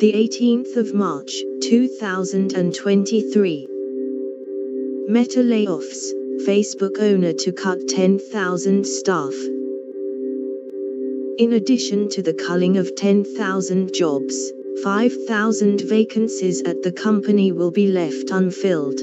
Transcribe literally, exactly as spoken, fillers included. the eighteenth of March, two thousand twenty-three. Meta layoffs, Facebook owner to cut ten thousand staff. In addition to the culling of ten thousand jobs, five thousand vacancies at the company will be left unfilled.